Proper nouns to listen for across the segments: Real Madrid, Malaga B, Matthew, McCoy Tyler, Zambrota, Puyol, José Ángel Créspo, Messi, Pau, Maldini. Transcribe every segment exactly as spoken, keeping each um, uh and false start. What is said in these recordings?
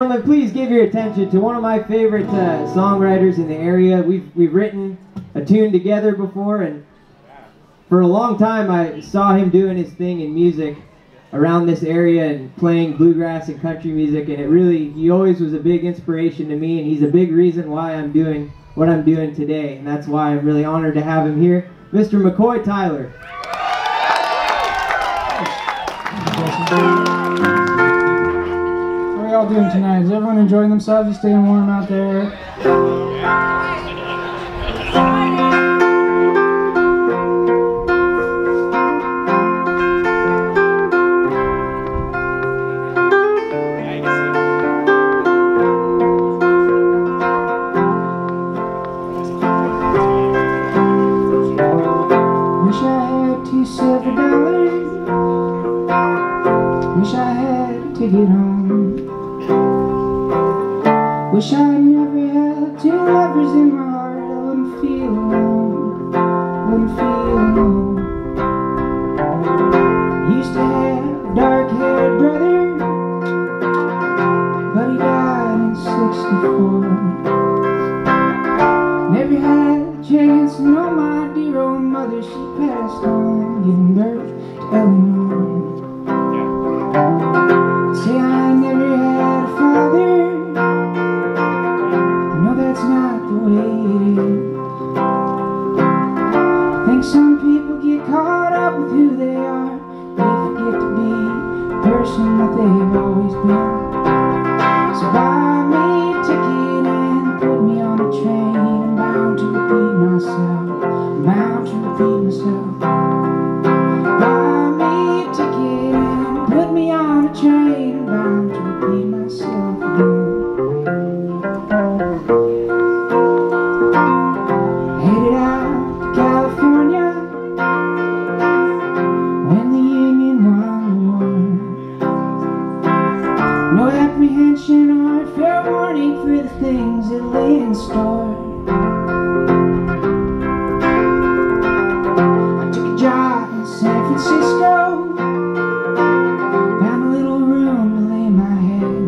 Gentlemen, please give your attention to one of my favorite uh, songwriters in the area. We've, we've written a tune together before, and for a long time I saw him doing his thing in music around this area and playing bluegrass and country music, and it really, he always was a big inspiration to me, and he's a big reason why I'm doing what I'm doing today, and that's why I'm really honored to have him here, Mister McCoy Tyler. Doing tonight? Is everyone enjoying themselves? Just staying warm out there? Wish I had two silver dollars. Wish I had to get home. Wish I never had two lovers in my heart. I wouldn't feel alone, wouldn't feel alone. Used to have a dark-haired brother, but he died in sixty-four. Never had a chance to know my dear old mother. She passed on, giving birth to Eleanor. Say I never had a father. I think some people get caught up with who they are. They forget to be the person that they've always been. So buy me a ticket and put me on a train. I'm bound to repeat myself, I'm bound to repeat myself. Buy me a ticket and put me on a train. I'm bound to repeat myself again. Or a fair warning for the things that lay in store. I took a job in San Francisco, found a little room to lay my head.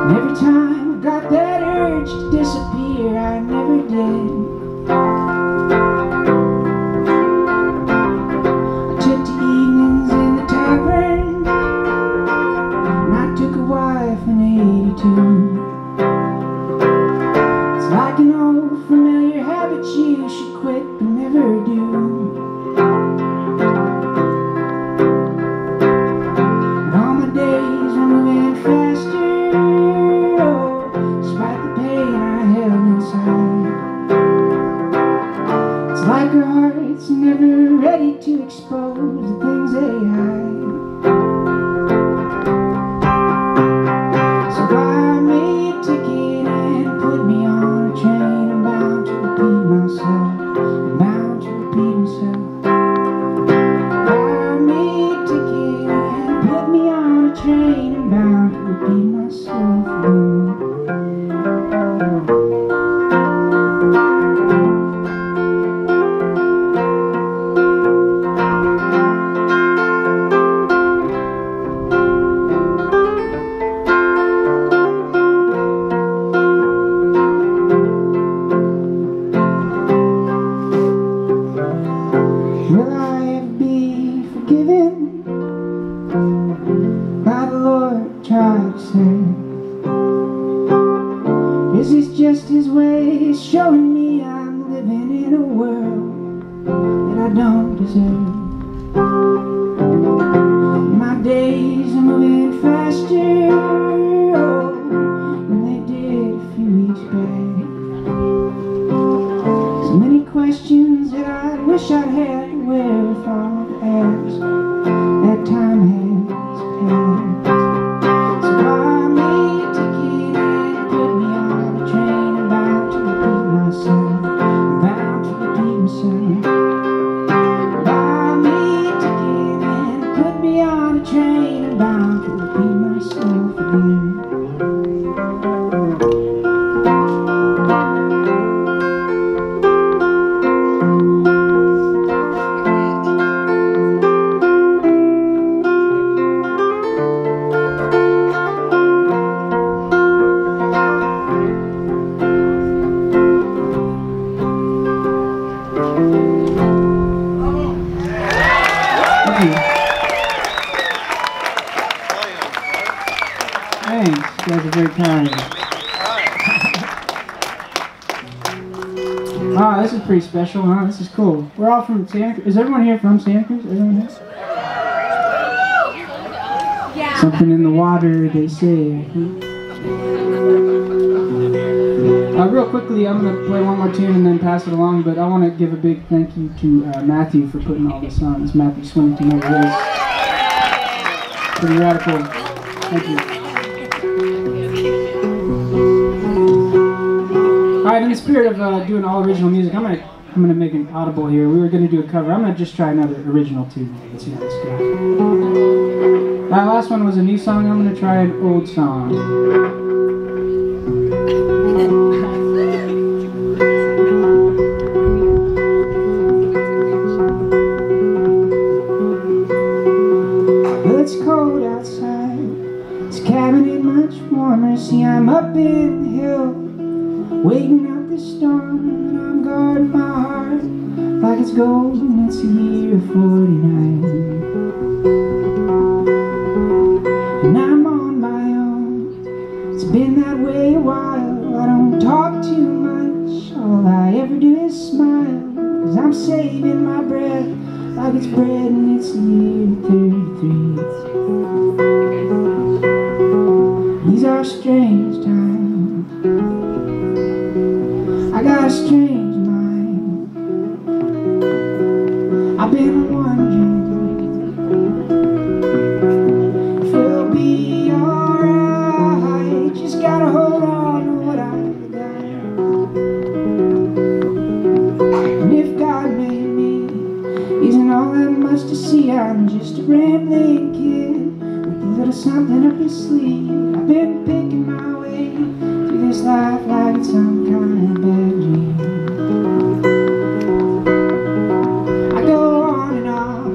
And every time I got that urge to disappear, I never did. I took to evenings in the tavern. It's like an old familiar habit you should quit but never do. And all my days are moving faster, oh, despite the pain I held inside. It's like our heart's never ready to expose the things they hide. Will I be forgiven by the Lord tried to say? Is this just his way of showing me I'm living in a world that I don't deserve? My days are moving faster, oh, than they did a few weeks back. There's many questions that I wish I had wherewithal to ask, that time has passed. So buy me a ticket and put me on a train. I'm bound to repeat myself, I'm bound to repeat myself. Buy me a ticket and put me on a train. I'm bound to repeat myself again. Thank you. Thanks. You guys are very kind. Ah, this is pretty special, huh? This is cool. We're all from Santa Cruz. Is everyone here from Santa Cruz? Everyone here? Yeah. Something in the water, they say. Uh, real quickly, I'm going to play one more tune and then pass it along, but I want to give a big thank you to uh, Matthew for putting all this on. It's Matthew Swinton over there. Pretty radical. Thank you. Alright, in the spirit of uh, doing all original music, I'm going to I'm gonna make an audible here. We were going to do a cover. I'm going to just try another original tune. Let's see how this goes. That last one was a new song. I'm going to try an old song. See, I'm up in the hill, waiting out the storm, and I'm guarding my heart like it's gold and it's a year of forty-nine. And I'm on my own, it's been that way a while. I don't talk too much, all I ever do is smile, cause I'm saving my breath like it's bread and it's a year of thirty-three. These are strange times. I got a strange mind. I've been wondering if we'll be alright. Just gotta hold on to what I got. And if God made me, isn't all that much to see. I'm just a rambling kid with a little something up his sleeve. Been picking my way through this life like it's some kind of bad dream. I go on and off,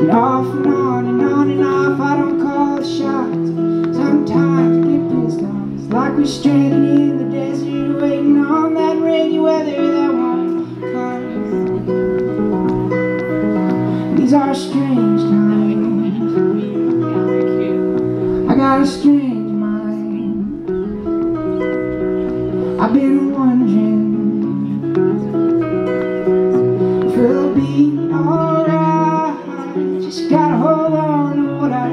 and off and on and on and off. I don't call the shots. Sometimes I get pissed off. It's like we're stranded in the desert, waiting on that rainy weather that won't come. These are strange times. I got a strange mind. I've been wondering if it'll be alright. Just gotta hold on to what I got.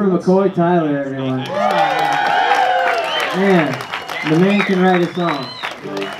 McCoy Tyler, everyone. Yeah, the man can write a song.